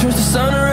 turns to sun around.